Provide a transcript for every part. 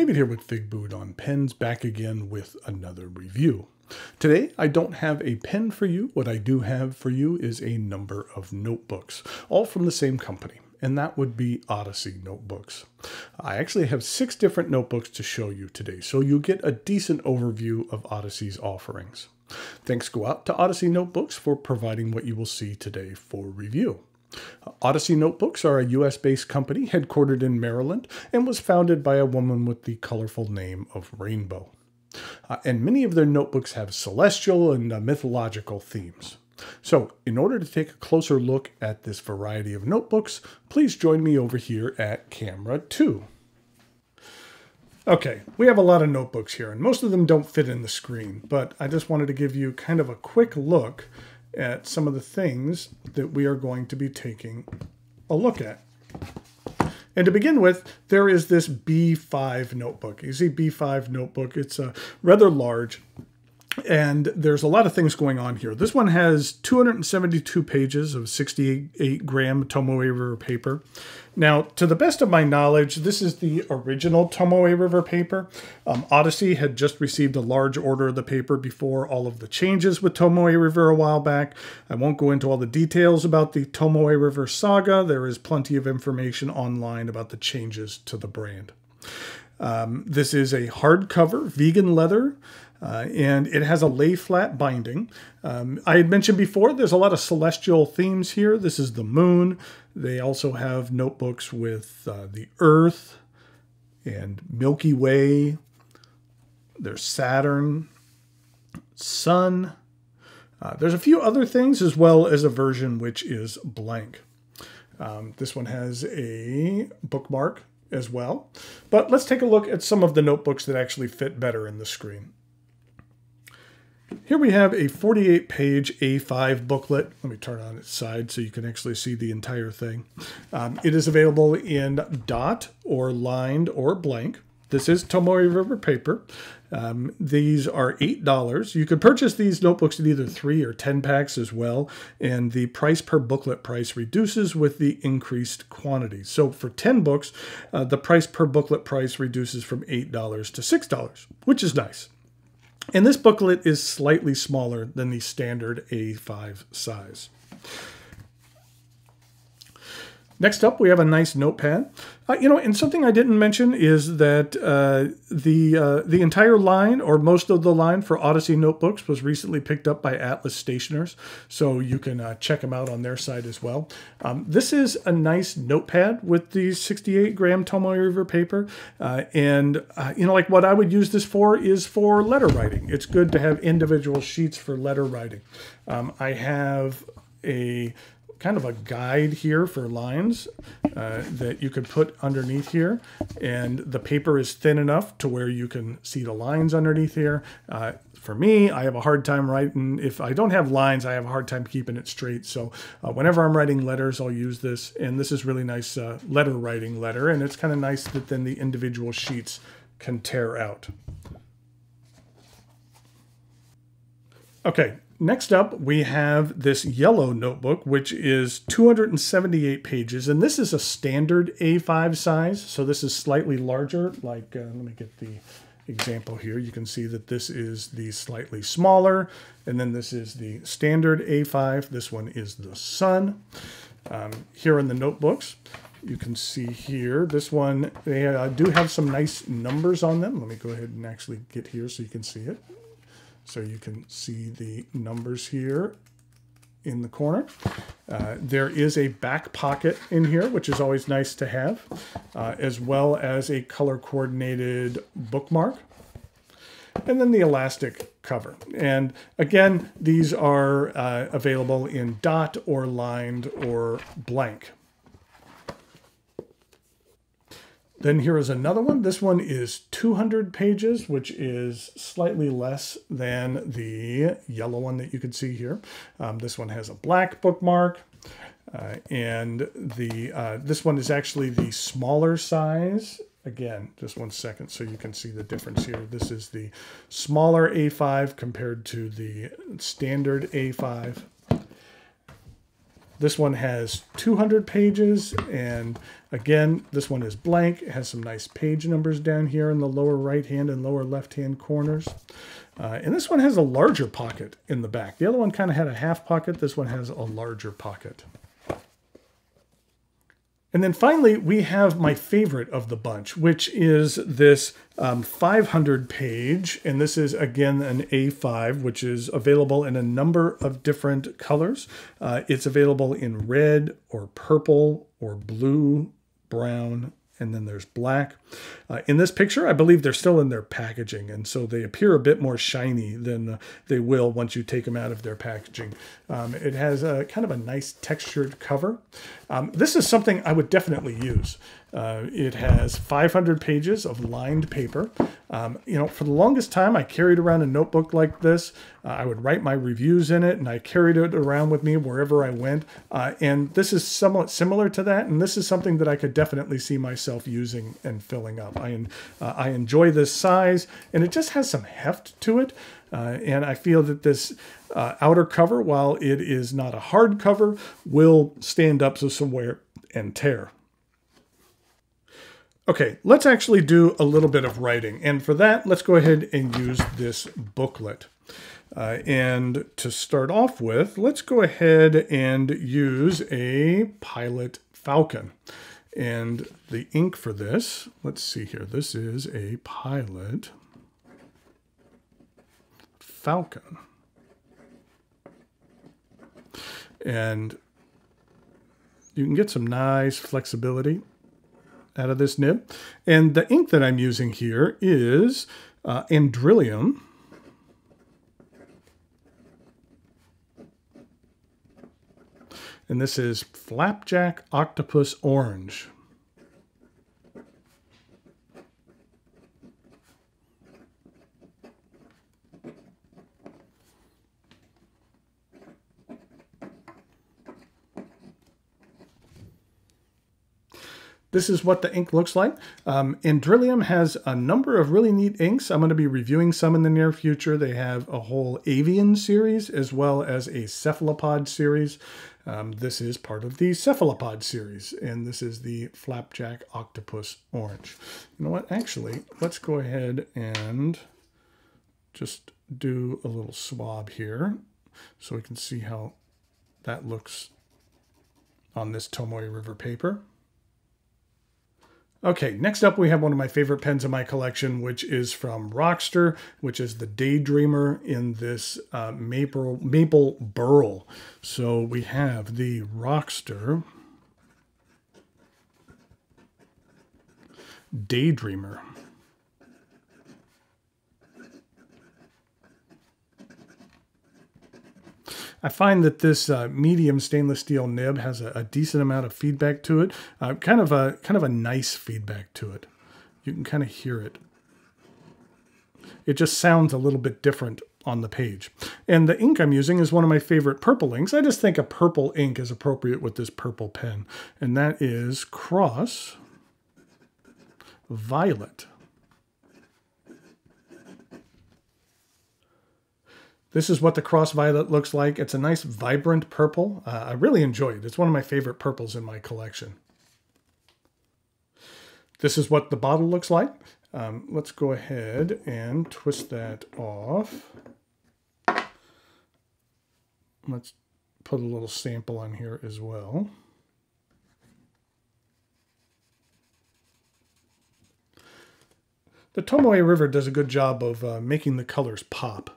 David here with Figboot on Pens, back again with another review. Today, I don't have a pen for you. What I do have for you is a number of notebooks, all from the same company, and that would be Odyssey Notebooks. I actually have 6 different notebooks to show you today, so you'll get a decent overview of Odyssey's offerings. Thanks go out to Odyssey Notebooks for providing what you will see today for review. Odyssey Notebooks are a US-based company headquartered in Maryland and was founded by a woman with the colorful name of Rainbow. And many of their notebooks have celestial and mythological themes. So, in order to take a closer look at this variety of notebooks, please join me over here at camera 2. Okay, we have a lot of notebooks here, and most of them don't fit in the screen, but I just wanted to give you kind of a quick look at some of the things that we are going to be taking a look at. And to begin with, there is this B5 notebook. You see B5 notebook, it's a rather large, and there's a lot of things going on here. This one has 272 pages of 68-gram Tomoe River paper. Now, to the best of my knowledge, this is the original Tomoe River paper. Odyssey had just received a large order of the paper before all of the changes with Tomoe River a while back. I won't go into all the details about the Tomoe River saga. There is plenty of information online about the changes to the brand. This is a hardcover, vegan leather. And it has a lay-flat binding. I had mentioned before, there's a lot of celestial themes here. This is the moon. They also have notebooks with the Earth and Milky Way. There's Saturn, Sun. There's a few other things, as well as a version which is blank. This one has a bookmark as well. But let's take a look at some of the notebooks that actually fit better in the screen. Here we have a 48-page A5 booklet. Let me turn on its side so you can actually see the entire thing. It is available in dot or lined or blank. This is Tomoe River paper. These are $8. You could purchase these notebooks in either 3 or 10 packs as well, and the price per booklet price reduces with the increased quantity. So for 10 books, the price per booklet price reduces from $8 to $6, which is nice. And this booklet is slightly smaller than the standard A5 size. Next up, we have a nice notepad. And something I didn't mention is that the entire line, or most of the line for Odyssey Notebooks, was recently picked up by Atlas Stationers, so you can check them out on their site as well. This is a nice notepad with the 68-gram Tomoe River paper, like what I would use this for is for letter writing. It's good to have individual sheets for letter writing. I have a kind of a guide here for lines that you could put underneath here. And the paper is thin enough to where you can see the lines underneath here. For me, I have a hard time writing. If I don't have lines, I have a hard time keeping it straight. So whenever I'm writing letters, I'll use this. And this is really nice letter writing letter. And it's kind of nice that then the individual sheets can tear out. Okay. Next up, we have this yellow notebook, which is 278 pages, and this is a standard A5 size, so this is slightly larger. Like, let me get the example here. You can see that this is the slightly smaller, and then this is the standard A5. This one is the Sun. Here in the notebooks, you can see here, this one, they do have some nice numbers on them. Let me go ahead and actually get here so you can see it. So you can see the numbers here in the corner. There is a back pocket in here, which is always nice to have, as well as a color-coordinated bookmark. And then the elastic cover. And again, these are available in dot or lined or blank. Then here is another one. This one is 200 pages, which is slightly less than the yellow one that you can see here. This one has a black bookmark, and the this one is actually the smaller size. Again, just one second so you can see the difference here. This is the smaller A5 compared to the standard A5. This one has 200 pages, and again, this one is blank. It has some nice page numbers down here in the lower right-hand and lower left-hand corners. And this one has a larger pocket in the back. The other one kind of had a half pocket. This one has a larger pocket. And then finally, we have my favorite of the bunch, which is this 500-page, and this is, again, an A5, which is available in a number of different colors. It's available in red or purple or blue, brown, and then there's black. In this picture, I believe they're still in their packaging, and so they appear a bit more shiny than they will once you take them out of their packaging. It has a kind of a nice textured cover. This is something I would definitely use. It has 500 pages of lined paper. You know, for the longest time, I carried around a notebook like this. I would write my reviews in it, and I carried it around with me wherever I went. And this is somewhat similar to that, and this is something that I could definitely see myself using and filling up. I enjoy this size, and it just has some heft to it. And I feel that this outer cover, while it is not a hard cover, will stand up to some wear and tear. Okay, let's actually do a little bit of writing. And for that, let's go ahead and use this booklet. And to start off with, let's go ahead and use a Pilot Falcon. And the ink for this, let's see here. This is a Pilot Falcon. And you can get some nice flexibility out of this nib. And the ink that I'm using here is Andrillium. And this is Flapjack Octopus Orange. This is what the ink looks like. Andrillium has a number of really neat inks. I'm going to be reviewing some in the near future. They have a whole avian series as well as a cephalopod series. This is part of the cephalopod series, and this is the Flapjack Octopus Orange. You know what? Actually, let's go ahead and just do a little swab here so we can see how that looks on this Tomoe River paper. Okay, next up we have one of my favorite pens in my collection, which is from Rockster, which is the Daydreamer in this maple burl. So we have the Rockster Daydreamer. I find that this medium stainless steel nib has a decent amount of feedback to it, kind of a nice feedback to it. You can kind of hear it. It just sounds a little bit different on the page. And the ink I'm using is one of my favorite purple inks. I just think a purple ink is appropriate with this purple pen, and that is Cross Violet. This is what the Cross Violet looks like. It's a nice, vibrant purple. I really enjoy it. It's one of my favorite purples in my collection. This is what the bottle looks like. Let's go ahead and twist that off. Let's put a little sample on here as well. The Tomoe River does a good job of making the colors pop.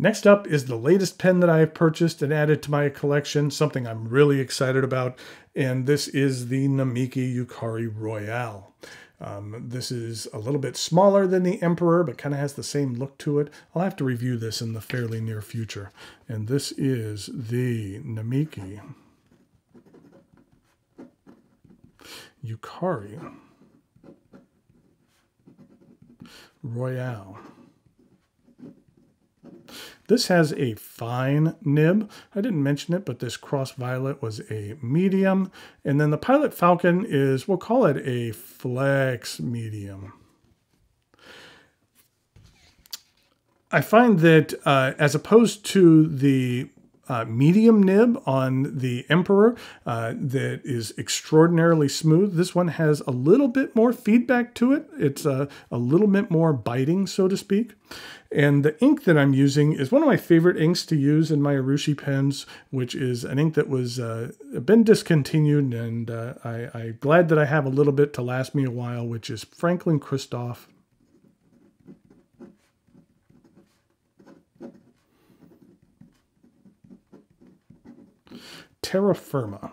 Next up is the latest pen that I have purchased and added to my collection, something I'm really excited about, and this is the Namiki Yukari Royale. This is a little bit smaller than the Emperor, but kind of has the same look to it. I'll have to review this in the fairly near future. And this is the Namiki Yukari Royale. This has a fine nib. I didn't mention it, but this Cross Violet was a medium. And then the Pilot Falcon is, we'll call it a flex medium. I find that as opposed to the medium nib on the Emperor that is extraordinarily smooth. This one has a little bit more feedback to it. It's a little bit more biting, so to speak. And the ink that I'm using is one of my favorite inks to use in my Arushi pens, which is an ink that was been discontinued, and I'm glad that I have a little bit to last me a while, which is Franklin Christoph. Terra Firma.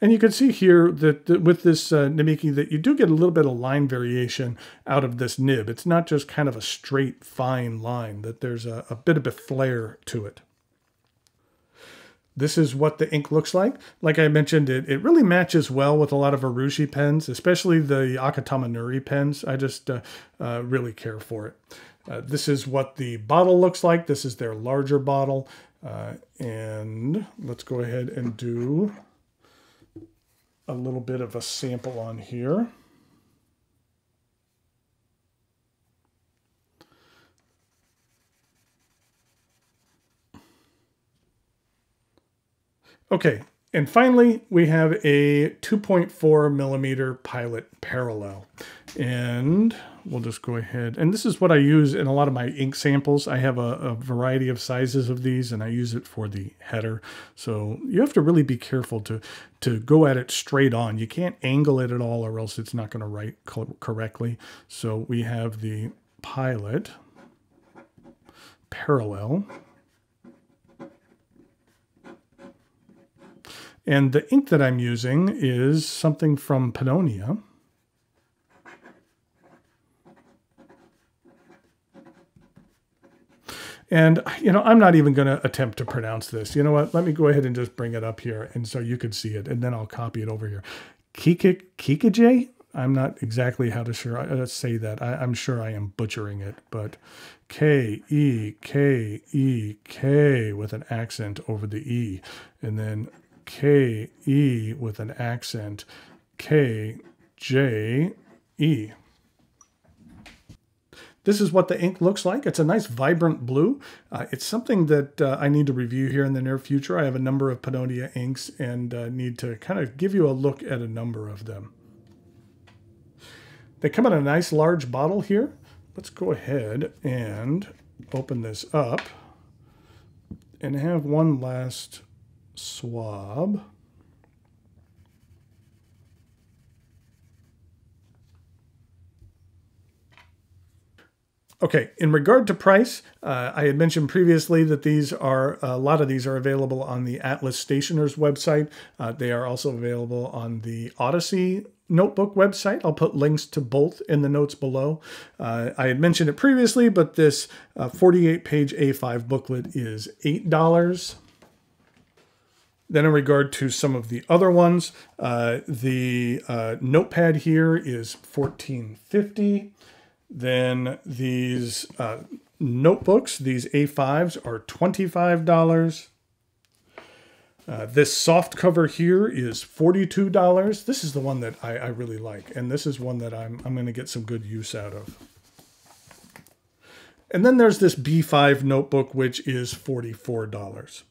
And you can see here that with this Namiki that you do get a little bit of line variation out of this nib. It's not just kind of a straight, fine line, that there's a bit of a flare to it. This is what the ink looks like. Like I mentioned, it really matches well with a lot of Arushi pens, especially the Akatamanuri pens. I just really care for it. This is what the bottle looks like. This is their larger bottle. And let's go ahead and do a little bit of a sample on here. Okay, and finally, we have a 2.4 millimeter Pilot Parallel. And we'll just go ahead, and this is what I use in a lot of my ink samples. I have a variety of sizes of these, and I use it for the header. So you have to really be careful to go at it straight on. You can't angle it at all, or else it's not going to write correctly. So we have the Pilot Parallel. And the ink that I'm using is something from Pannonia. And, you know, I'm not even going to attempt to pronounce this. You know what? Let me go ahead and just bring it up here, and so you can see it, and then I'll copy it over here. Kikajay? I'm not exactly how to say that. I'm sure I am butchering it, but K-E-K-E-K with an accent over the E, and then K-E with an accent, K-J-E. This is what the ink looks like. It's a nice vibrant blue. It's something that I need to review here in the near future. I have a number of Pannonia inks and need to kind of give you a look at a number of them. They come in a nice large bottle here. Let's go ahead and open this up and have one last swab. Okay, in regard to price, I had mentioned previously that these are, a lot of these are available on the Atlas Stationers website. They are also available on the Odyssey Notebook website. I'll put links to both in the notes below. I had mentioned it previously, but this 48-page A5 booklet is $8. Then in regard to some of the other ones, the notepad here is $14.50. Then these notebooks, these A5s, are $25. This soft cover here is $42. This is the one that I really like, and this is one that I'm going to get some good use out of. And then there's this B5 notebook, which is $44.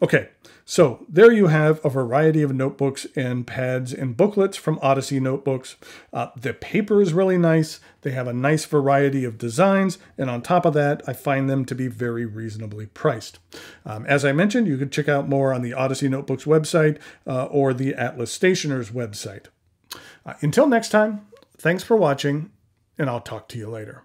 Okay, so there you have a variety of notebooks and pads and booklets from Odyssey Notebooks. The paper is really nice. They have a nice variety of designs, and on top of that, I find them to be very reasonably priced. As I mentioned, you can check out more on the Odyssey Notebooks website or the Atlas Stationers website. Until next time, thanks for watching, and I'll talk to you later.